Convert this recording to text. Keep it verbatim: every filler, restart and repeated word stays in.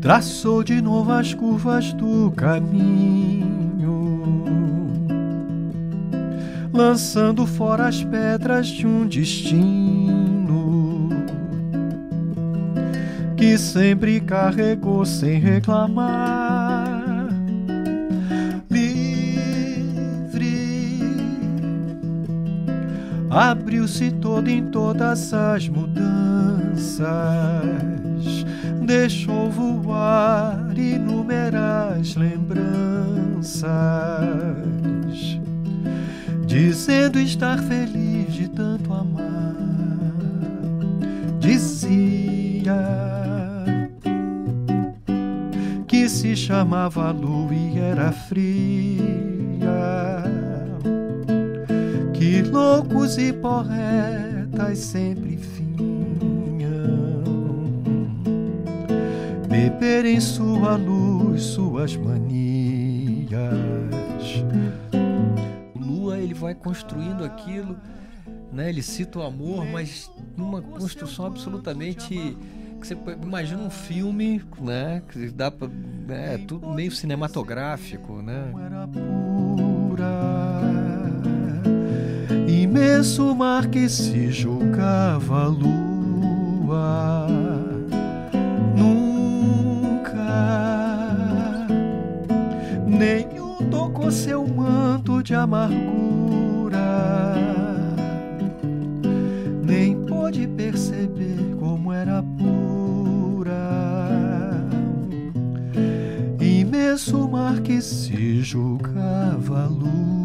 traçou de novo as curvas do caminho, lançando fora as pedras de um destino que sempre carregou sem reclamar. Livre, abriu-se todo em todas as mudanças, deixou voar inúmeras lembranças, dizendo estar feliz de tanto amar. Dizia que se chamava lua e era fria, que loucos e poetas sempre vinham beber em sua luz suas manias. Ele vai construindo aquilo, né? Ele cita o amor, mas numa construção absolutamente que você imagina um filme, né? Que dá para, né? É tudo meio cinematográfico, né? Era pura, imenso mar que se julgava lua, nunca nenhum tocou seu manto de amargura, nem pôde perceber como era pura, imenso mar que se julgava luz.